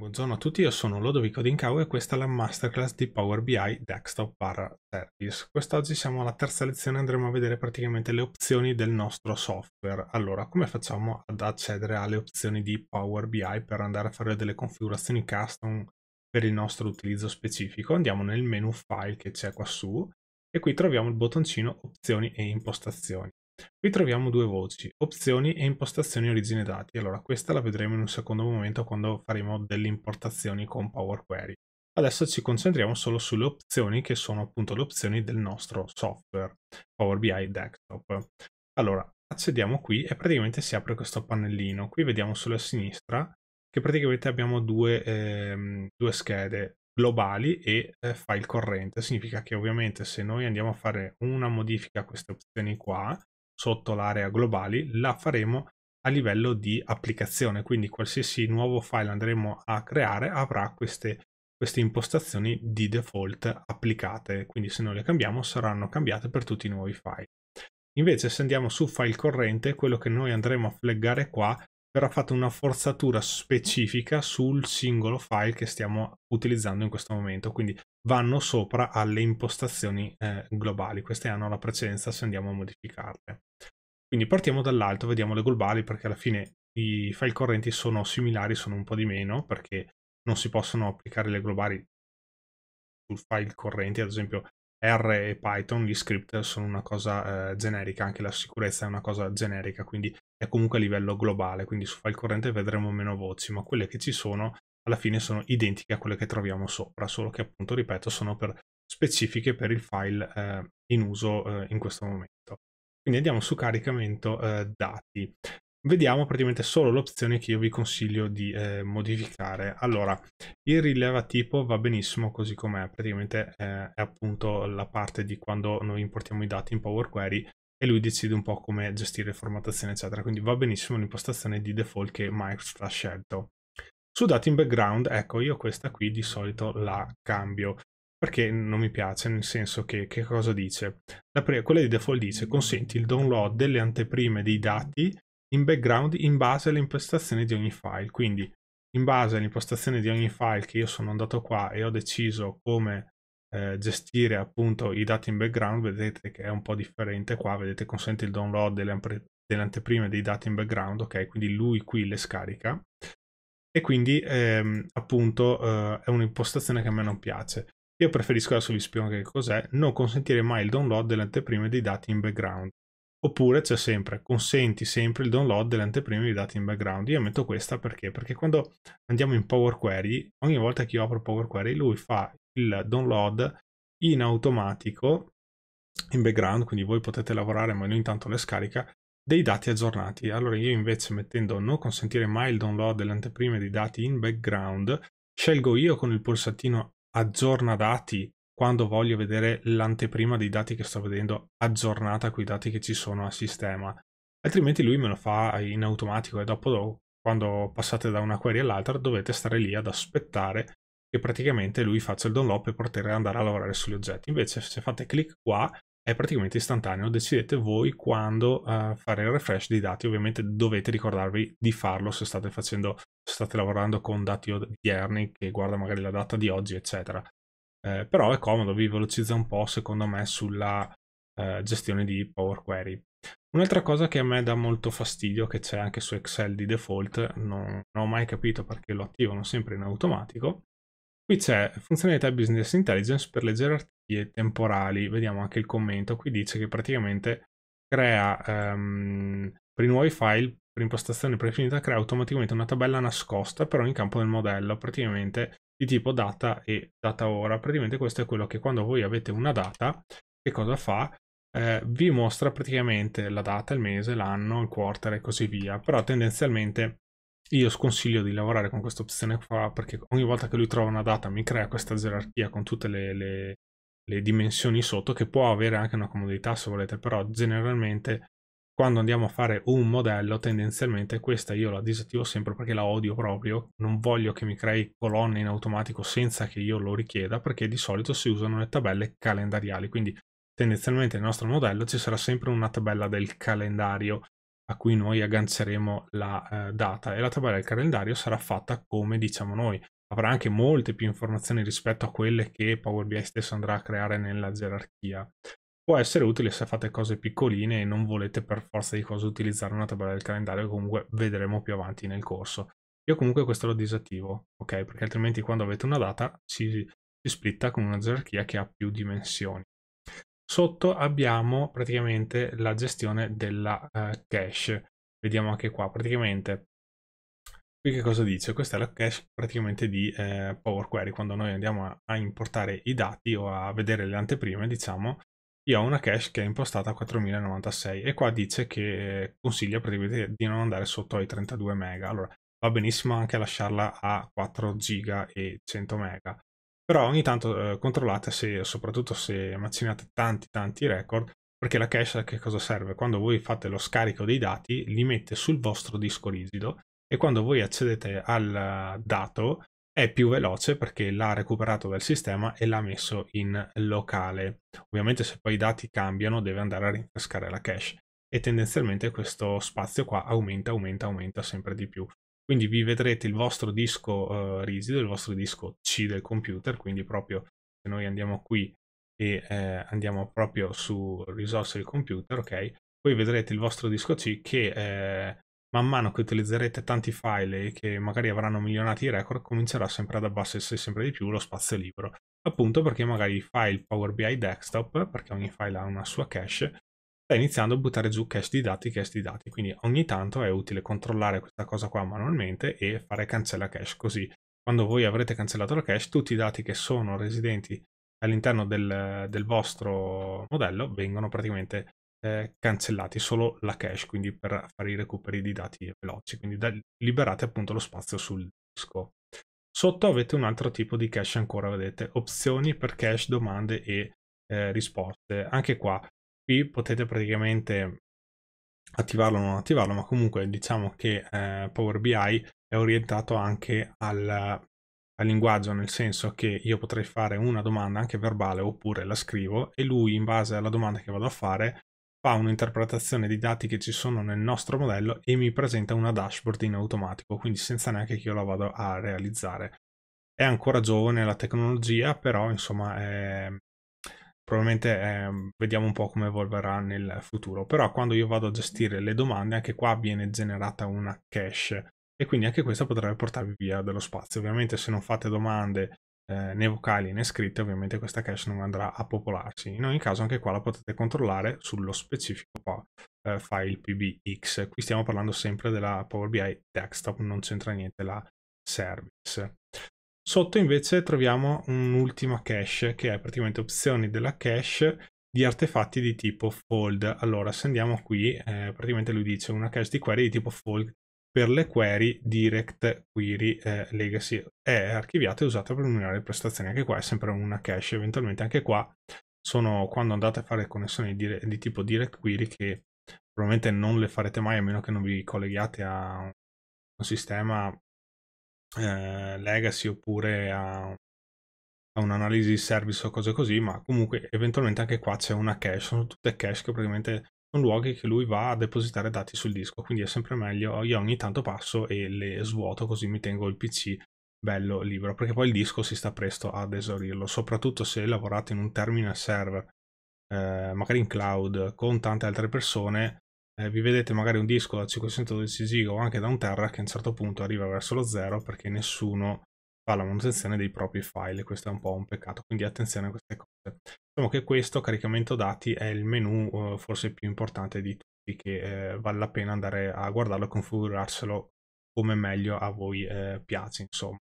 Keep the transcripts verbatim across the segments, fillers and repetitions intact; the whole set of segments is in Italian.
Buongiorno a tutti, io sono Lodovico D'Incau e questa è la Masterclass di Power B I Desktop barra Service. Quest'oggi siamo alla terza lezione e andremo a vedere praticamente le opzioni del nostro software. Allora, come facciamo ad accedere alle opzioni di Power B I per andare a fare delle configurazioni custom per il nostro utilizzo specifico? Andiamo nel menu File che c'è qua su e qui troviamo il bottoncino Opzioni e Impostazioni. Qui troviamo due voci, opzioni e impostazioni origine dati. Allora, questa la vedremo in un secondo momento quando faremo delle importazioni con Power Query. Adesso ci concentriamo solo sulle opzioni, che sono appunto le opzioni del nostro software, Power B I Desktop. Allora, accediamo qui e praticamente si apre questo pannellino. Qui vediamo sulla sinistra che praticamente abbiamo due, ehm, due schede, globali e eh, file corrente. Significa che ovviamente se noi andiamo a fare una modifica a queste opzioni qua, sotto l'area globali, la faremo a livello di applicazione, quindi qualsiasi nuovo file andremo a creare avrà queste, queste impostazioni di default applicate, quindi se noi le cambiamo saranno cambiate per tutti i nuovi file. Invece se andiamo su file corrente, quello che noi andremo a flaggare qua verrà fatta una forzatura specifica sul singolo file che stiamo utilizzando in questo momento, quindi vanno sopra alle impostazioni eh, globali, queste hanno la precedenza se andiamo a modificarle. Quindi partiamo dall'alto, vediamo le globali perché alla fine i file correnti sono similari, sono un po' di meno perché non si possono applicare le globali sul file corrente, ad esempio R e Python, gli script sono una cosa eh, generica, anche la sicurezza è una cosa generica, quindi è comunque a livello globale, quindi su file corrente vedremo meno voci, ma quelle che ci sono alla fine sono identiche a quelle che troviamo sopra, solo che appunto, ripeto, sono per specifiche per il file eh, in uso eh, in questo momento. Quindi andiamo su caricamento eh, dati. Vediamo praticamente solo l'opzione che io vi consiglio di eh, modificare. Allora, il rileva tipo va benissimo così com'è, praticamente eh, è appunto la parte di quando noi importiamo i dati in Power Query e lui decide un po' come gestire formattazione eccetera, quindi va benissimo l'impostazione di default che Microsoft ha scelto. Su dati in background, ecco, io questa qui di solito la cambio perché non mi piace, nel senso che che cosa dice? La prima, quella di default dice consenti il download delle anteprime dei dati in background in base alle impostazioni di ogni file, quindi in base all'impostazione di ogni file che io sono andato qua e ho deciso come eh, gestire appunto i dati in background, vedete che è un po' differente qua, vedete consente il download delle, delle anteprime dei dati in background, ok, quindi lui qui le scarica e quindi ehm, appunto eh, è un'impostazione che a me non piace. Io preferisco, adesso vi spiego che cos'è, non consentire mai il download delle anteprime dei dati in background. Oppure c'è sempre, consenti sempre il download delle anteprime di dati in background. Io metto questa perché? Perché quando andiamo in Power Query, ogni volta che io apro Power Query, lui fa il download in automatico, in background, quindi voi potete lavorare ma lui intanto le scarica, dei dati aggiornati. Allora io invece mettendo non consentire mai il download delle anteprime di dati in background, scelgo io con il pulsantino aggiorna dati, quando voglio vedere l'anteprima dei dati che sto vedendo aggiornata con i dati che ci sono a sistema, altrimenti lui me lo fa in automatico e dopo, quando passate da una query all'altra, dovete stare lì ad aspettare che praticamente lui faccia il download per poter andare a lavorare sugli oggetti. Invece se fate clic qua è praticamente istantaneo, decidete voi quando uh, fare il refresh dei dati, ovviamente dovete ricordarvi di farlo se state facendo, se state lavorando con dati odierni che guarda magari la data di oggi eccetera. Eh, però è comodo, vi velocizza un po' secondo me sulla eh, gestione di Power Query. Un'altra cosa che a me dà molto fastidio, che c'è anche su Excel di default, non, non ho mai capito perché lo attivano sempre in automatico, qui c'è funzionalità Business Intelligence per le gerarchie temporali, vediamo anche il commento, qui dice che praticamente crea ehm, per i nuovi file, per impostazione predefinita, crea automaticamente una tabella nascosta per ogni campo del modello, praticamente di tipo data e data ora. Praticamente questo è quello che quando voi avete una data, che cosa fa? Eh, vi mostra praticamente la data, il mese, l'anno, il quarter e così via, però tendenzialmente io sconsiglio di lavorare con questa opzione qua perché ogni volta che lui trova una data mi crea questa gerarchia con tutte le, le, le dimensioni sotto, che può avere anche una comodità se volete, però generalmente quando andiamo a fare un modello, tendenzialmente questa io la disattivo sempre perché la odio proprio, non voglio che mi crei colonne in automatico senza che io lo richieda, perché di solito si usano le tabelle calendariali, quindi tendenzialmente nel nostro modello ci sarà sempre una tabella del calendario a cui noi agganceremo la eh, data, e la tabella del calendario sarà fatta come diciamo noi. Avrà anche molte più informazioni rispetto a quelle che Power B I stesso andrà a creare nella gerarchia. Può essere utile se fate cose piccoline e non volete per forza di cose utilizzare una tabella del calendario, che comunque vedremo più avanti nel corso. Io comunque questo lo disattivo, ok? Perché altrimenti quando avete una data si, si splitta con una gerarchia che ha più dimensioni. Sotto abbiamo praticamente la gestione della eh, cache. Vediamo anche qua praticamente. Qui che cosa dice? Questa è la cache praticamente di eh, Power Query. Quando noi andiamo a, a importare i dati o a vedere le anteprime, diciamo, io ho una cache che è impostata a quattromilanovantasei e qua dice che consiglia praticamente di non andare sotto ai trentadue mega. Allora, va benissimo anche lasciarla a quattro giga e cento mega, però ogni tanto eh, controllate, se, soprattutto se macinate tanti tanti record, perché la cache a che cosa serve? Quando voi fate lo scarico dei dati, li mette sul vostro disco rigido e quando voi accedete al dato è più veloce perché l'ha recuperato dal sistema e l'ha messo in locale. Ovviamente se poi i dati cambiano deve andare a rinfrescare la cache e tendenzialmente questo spazio qua aumenta, aumenta, aumenta sempre di più. Quindi vi vedrete il vostro disco eh, rigido, il vostro disco C del computer, quindi proprio se noi andiamo qui e eh, andiamo proprio su risorse del computer, ok? Poi vedrete il vostro disco C che eh, man mano che utilizzerete tanti file e che magari avranno milionati i record, comincerà sempre ad abbassarsi sempre di più lo spazio libero. Appunto perché magari i file Power B I Desktop, perché ogni file ha una sua cache, sta iniziando a buttare giù cache di dati, cache di dati, quindi ogni tanto è utile controllare questa cosa qua manualmente e fare cancella cache, così quando voi avrete cancellato la cache tutti i dati che sono residenti all'interno del, del vostro modello vengono praticamente eh, cancellati, solo la cache, quindi per fare i recuperi di dati veloci, quindi da, liberate appunto lo spazio sul disco. Sotto avete un altro tipo di cache ancora, vedete, opzioni per cache, domande e eh, risposte. Anche qua potete praticamente attivarlo o non attivarlo, ma comunque diciamo che eh, Power B I è orientato anche al, al linguaggio, nel senso che io potrei fare una domanda anche verbale oppure la scrivo e lui in base alla domanda che vado a fare fa un'interpretazione dei dati che ci sono nel nostro modello e mi presenta una dashboard in automatico, quindi senza neanche che io la vado a realizzare. È ancora giovane la tecnologia, però insomma è... probabilmente eh, vediamo un po' come evolverà nel futuro, però quando io vado a gestire le domande anche qua viene generata una cache e quindi anche questa potrebbe portarvi via dello spazio. Ovviamente se non fate domande eh, né vocali né scritte, ovviamente questa cache non andrà a popolarsi. In ogni caso anche qua la potete controllare sullo specifico eh, file P B X. Qui stiamo parlando sempre della Power B I Desktop, non c'entra niente la service. Sotto invece troviamo un'ultima cache che è praticamente opzioni della cache di artefatti di tipo fold. Allora se andiamo qui eh, praticamente lui dice una cache di query di tipo fold per le query Direct Query eh, Legacy, è archiviata e usata per migliorare le prestazioni. Anche qua è sempre una cache, eventualmente anche qua sono quando andate a fare connessioni di, di tipo Direct Query che probabilmente non le farete mai a meno che non vi colleghiate a un sistema Eh, legacy oppure a, a un'analisi service o cose così, ma comunque eventualmente anche qua c'è una cache. Sono tutte cache che praticamente sono luoghi che lui va a depositare dati sul disco, quindi è sempre meglio. Io ogni tanto passo e le svuoto, così mi tengo il P C bello libero, perché poi il disco si sta presto ad esaurirlo, soprattutto se lavorate in un terminal server eh, magari in cloud con tante altre persone. Eh, vi vedete magari un disco da cinquecentododici giga o anche da un tera che a un certo punto arriva verso lo zero perché nessuno fa la manutenzione dei propri file. Questo è un po' un peccato, quindi attenzione a queste cose. Diciamo che questo caricamento dati è il menu eh, forse più importante di tutti, che eh, vale la pena andare a guardarlo e configurarselo come meglio a voi eh, piace, insomma.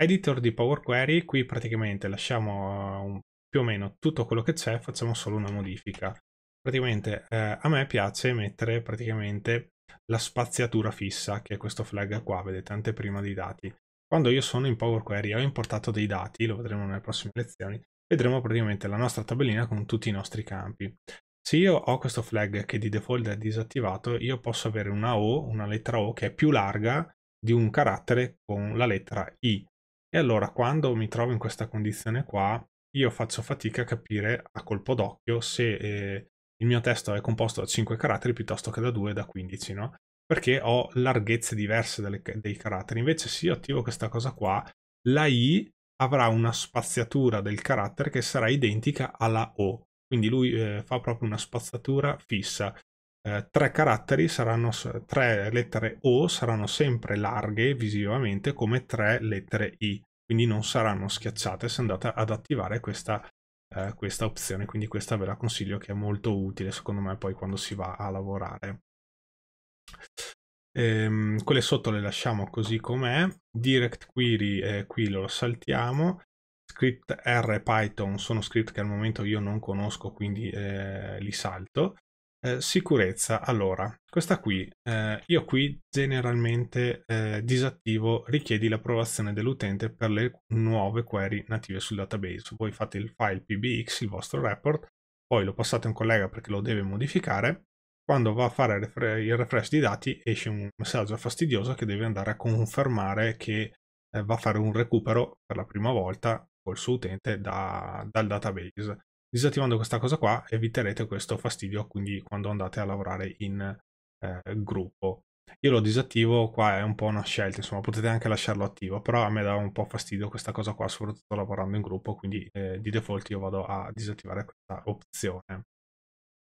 Editor di Power Query, qui praticamente lasciamo eh, un, più o meno tutto quello che c'è, facciamo solo una modifica. Praticamente eh, a me piace mettere praticamente la spaziatura fissa, che è questo flag qua, vedete, anteprima dei dati. Quando io sono in Power Query ho importato dei dati, lo vedremo nelle prossime lezioni, vedremo praticamente la nostra tabellina con tutti i nostri campi. Se io ho questo flag che di default è disattivato, io posso avere una O, una lettera O che è più larga di un carattere con la lettera I. E allora quando mi trovo in questa condizione qua, io faccio fatica a capire a colpo d'occhio se... Eh, il mio testo è composto da cinque caratteri piuttosto che da due e da quindici, no? Perché ho larghezze diverse delle, dei caratteri. Invece se io attivo questa cosa qua, la I avrà una spaziatura del carattere che sarà identica alla O, quindi lui eh, fa proprio una spazzatura fissa. Eh, tre caratteri saranno, tre lettere O saranno sempre larghe visivamente come tre lettere I, quindi non saranno schiacciate se andate ad attivare questa, eh, questa opzione, quindi questa ve la consiglio, che è molto utile secondo me poi quando si va a lavorare. Ehm, quelle sotto le lasciamo così com'è. Direct Query eh, qui lo saltiamo. Script R e Python sono script che al momento io non conosco, quindi eh, li salto. Eh, sicurezza, allora questa qui eh, io qui generalmente eh, disattivo richiedi l'approvazione dell'utente per le nuove query native sul database. Voi fate il file P B X, il vostro report, poi lo passate a un collega perché lo deve modificare. Quando va a fare il refresh di dati esce un messaggio fastidioso che deve andare a confermare che va a fare un recupero per la prima volta col suo utente da, dal database. Disattivando questa cosa qua eviterete questo fastidio, quindi quando andate a lavorare in eh, gruppo. Io lo disattivo, qua è un po' una scelta, insomma potete anche lasciarlo attivo, però a me dà un po' fastidio questa cosa qua, soprattutto lavorando in gruppo, quindi eh, di default io vado a disattivare questa opzione.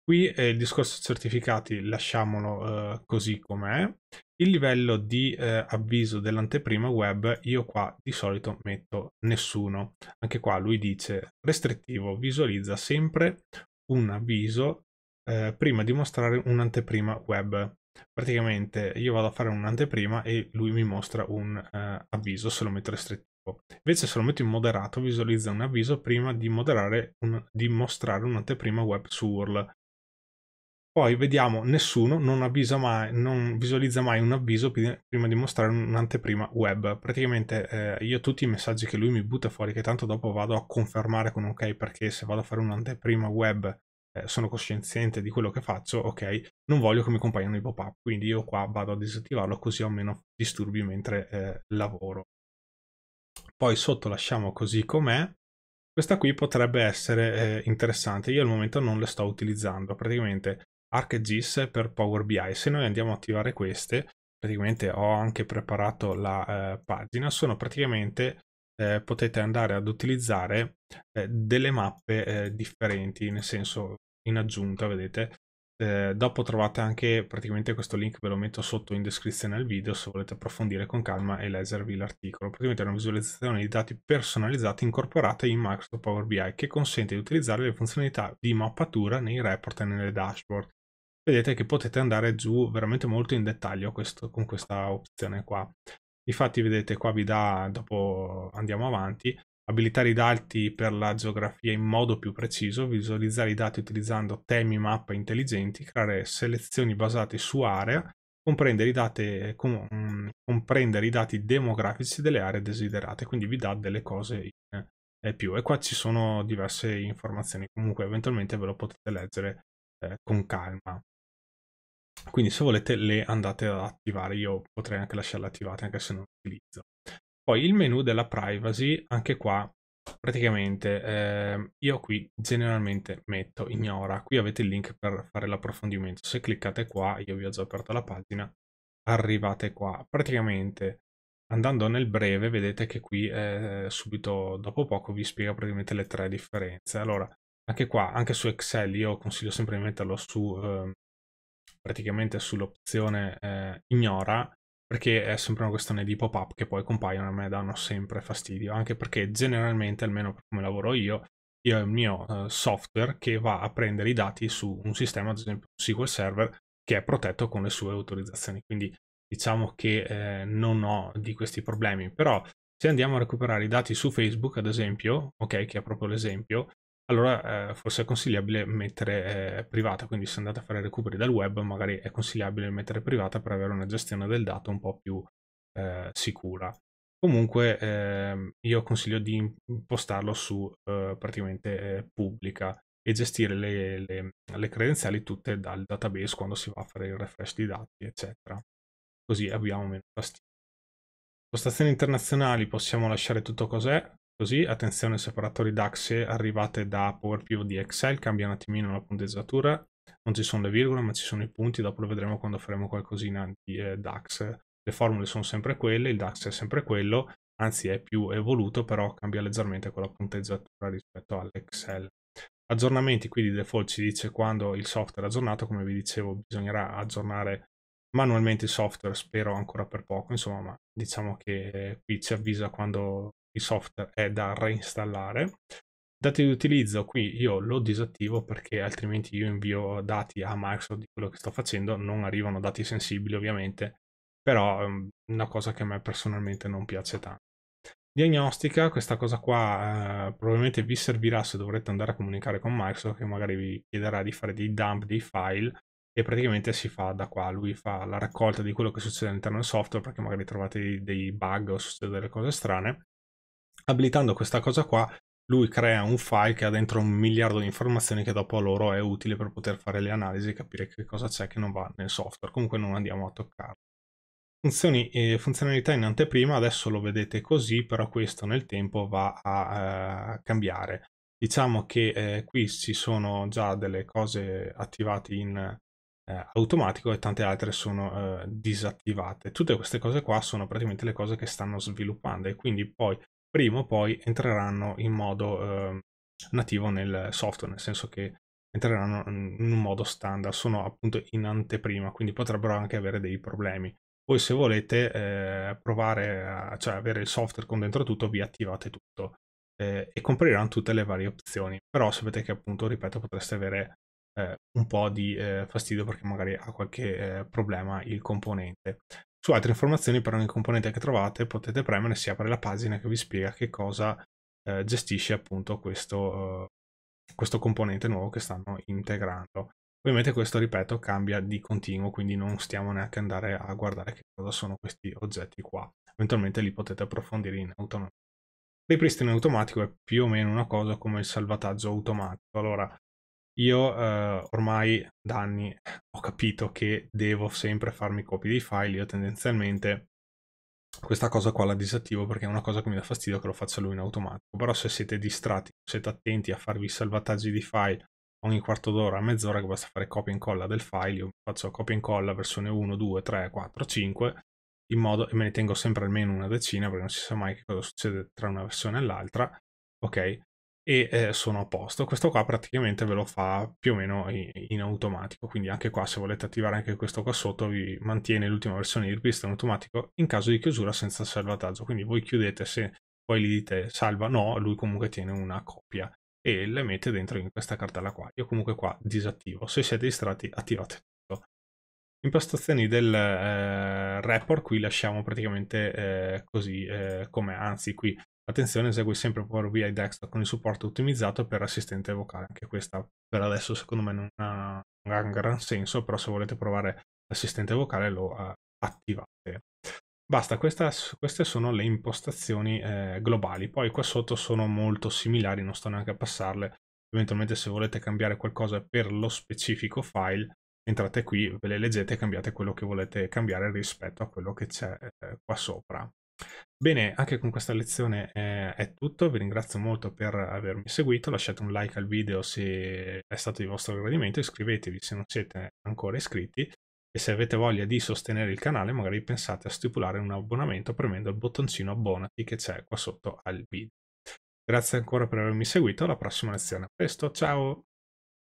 Qui eh, il discorso certificati lasciamolo eh, così com'è. Il livello di eh, avviso dell'anteprima web io qua di solito metto nessuno. Anche qua lui dice restrittivo, visualizza sempre un avviso eh, prima di mostrare un'anteprima web. Praticamente io vado a fare un'anteprima e lui mi mostra un eh, avviso se lo metto restrittivo. Invece se lo metto in moderato visualizza un avviso prima di, moderare un, di mostrare un'anteprima web su U R L. Poi vediamo nessuno, non avvisa mai, non visualizza mai un avviso prima di mostrare un'anteprima web. Praticamente eh, io tutti i messaggi che lui mi butta fuori, che tanto dopo vado a confermare con ok, perché se vado a fare un'anteprima web eh, sono cosciente di quello che faccio, ok, non voglio che mi compaiano i pop-up, quindi io qua vado a disattivarlo così ho meno disturbi mentre eh, lavoro. Poi sotto lasciamo così com'è. Questa qui potrebbe essere eh, interessante, io al momento non le sto utilizzando, praticamente ArcGIS per Power B I. Se noi andiamo a attivare queste, praticamente ho anche preparato la eh, pagina, sono praticamente eh, potete andare ad utilizzare eh, delle mappe eh, differenti, nel senso in aggiunta, vedete. Eh, dopo trovate anche praticamente questo link, ve lo metto sotto in descrizione al video se volete approfondire con calma e leggervi l'articolo. Praticamente è una visualizzazione di dati personalizzati incorporata in Microsoft Power B I che consente di utilizzare le funzionalità di mappatura nei report e nelle dashboard. Vedete che potete andare giù veramente molto in dettaglio questo, con questa opzione qua. Infatti vedete qua vi dà, dopo andiamo avanti, abilitare i dati per la geografia in modo più preciso, visualizzare i dati utilizzando temi mappe intelligenti, creare selezioni basate su area, comprendere i dati, com, comprendere i dati demografici delle aree desiderate, quindi vi dà delle cose in eh, più. E qua ci sono diverse informazioni, comunque eventualmente ve lo potete leggere eh, con calma. Quindi se volete le andate ad attivare, io potrei anche lasciarle attivate anche se non le utilizzo. Poi il menu della privacy, anche qua praticamente eh, io qui generalmente metto ignora. Qui avete il link per fare l'approfondimento. Se cliccate qua, io vi ho già aperto la pagina, arrivate qua. Praticamente andando nel breve vedete che qui eh, subito dopo poco vi spiega praticamente le tre differenze. Allora anche qua, anche su Excel io consiglio sempre di metterlo su eh, praticamente sull'opzione eh, ignora, perché è sempre una questione di pop-up che poi compaiono, a me danno sempre fastidio, anche perché generalmente, almeno per come lavoro io, io ho il mio uh, software che va a prendere i dati su un sistema, ad esempio S Q L Server, che è protetto con le sue autorizzazioni, quindi diciamo che eh, non ho di questi problemi. Però se andiamo a recuperare i dati su Facebook, ad esempio, ok, che è proprio l'esempio, allora eh, forse è consigliabile mettere eh, privata, quindi se andate a fare recuperi dal web magari è consigliabile mettere privata per avere una gestione del dato un po' più eh, sicura. Comunque eh, io consiglio di impostarlo su eh, praticamente eh, pubblica e gestire le, le, le credenziali tutte dal database quando si va a fare il refresh di dati, eccetera. Così abbiamo meno fastidio. Postazioni internazionali possiamo lasciare tutto cos'è. Così, attenzione, separatori DAX arrivate da Power Pivot di Excel, cambia un attimino la punteggiatura, non ci sono le virgole ma ci sono i punti, dopo lo vedremo quando faremo qualcosina di eh, DAX. Le formule sono sempre quelle, il DAX è sempre quello, anzi è più evoluto, però cambia leggermente con la punteggiatura rispetto all'Excel. Aggiornamenti, qui di default ci dice quando il software è aggiornato, come vi dicevo bisognerà aggiornare manualmente il software, spero ancora per poco, insomma, ma diciamo che eh, qui ci avvisa quando il software è da reinstallare. Dati di utilizzo, qui io lo disattivo perché altrimenti io invio dati a Microsoft di quello che sto facendo, non arrivano dati sensibili ovviamente, però è una cosa che a me personalmente non piace tanto. Diagnostica, questa cosa qua eh, probabilmente vi servirà se dovrete andare a comunicare con Microsoft, che magari vi chiederà di fare dei dump dei file, e praticamente si fa da qua, lui fa la raccolta di quello che succede all'interno del software, perché magari trovate dei bug o succedono delle cose strane. Abilitando questa cosa qua, lui crea un file che ha dentro un miliardo di informazioni che dopo a loro è utile per poter fare le analisi e capire che cosa c'è che non va nel software. Comunque non andiamo a toccarlo. Funzioni e funzionalità in anteprima, adesso lo vedete così, però questo nel tempo va a eh, cambiare. Diciamo che eh, qui ci sono già delle cose attivate in eh, automatico e tante altre sono eh, disattivate. Tutte queste cose qua sono praticamente le cose che stanno sviluppando e quindi poi prima o poi entreranno in modo eh, nativo nel software, nel senso che entreranno in un modo standard, sono appunto in anteprima, quindi potrebbero anche avere dei problemi. Poi se volete eh, provare a cioè, avere il software con dentro tutto, vi attivate tutto eh, e compariranno tutte le varie opzioni, però sapete che appunto, ripeto, potreste avere eh, un po' di eh, fastidio perché magari ha qualche eh, problema il componente. Su altre informazioni per ogni componente che trovate potete premere e si apre la pagina che vi spiega che cosa eh, gestisce appunto questo, eh, questo componente nuovo che stanno integrando. Ovviamente questo, ripeto, cambia di continuo, quindi non stiamo neanche andare a guardare che cosa sono questi oggetti qua. Eventualmente li potete approfondire in autonomia. Ripristino automatico è più o meno una cosa come il salvataggio automatico. Allora, io eh, ormai da anni ho capito che devo sempre farmi copie dei file. Io tendenzialmente questa cosa qua la disattivo perché è una cosa che mi dà fastidio che lo faccia lui in automatico. Però se siete distratti, siete attenti a farvi salvataggi di file ogni quarto d'ora, a mezz'ora, che basta fare copia e incolla del file, io faccio copia e incolla versione uno, due, tre, quattro, cinque, in modo, e me ne tengo sempre almeno una decina perché non si sa mai che cosa succede tra una versione e l'altra, ok? E eh, sono a posto. Questo qua praticamente ve lo fa più o meno in, in automatico, quindi anche qua se volete attivare anche questo qua sotto vi mantiene l'ultima versione di ripristino automatico in caso di chiusura senza salvataggio, quindi voi chiudete, se poi gli dite salva no, lui comunque tiene una copia e le mette dentro in questa cartella qua. Io comunque qua disattivo, se siete distratti attivate tutto. Impostazioni del eh, report, qui lasciamo praticamente eh, così eh, come, anzi qui attenzione, esegui sempre Power B I Desktop con il supporto ottimizzato per assistente vocale. Anche questa per adesso secondo me non ha un gran senso, però se volete provare l'assistente vocale lo eh, attivate. Basta, questa, queste sono le impostazioni eh, globali, poi qua sotto sono molto similari, non sto neanche a passarle. Eventualmente se volete cambiare qualcosa per lo specifico file, entrate qui, ve le leggete e cambiate quello che volete cambiare rispetto a quello che c'è eh, qua sopra. Bene, anche con questa lezione eh, è tutto, vi ringrazio molto per avermi seguito, lasciate un like al video se è stato di vostro gradimento, iscrivetevi se non siete ancora iscritti. E se avete voglia di sostenere il canale, magari pensate a stipulare un abbonamento premendo il bottoncino abbonati che c'è qua sotto al video. Grazie ancora per avermi seguito, alla prossima lezione. A presto, ciao!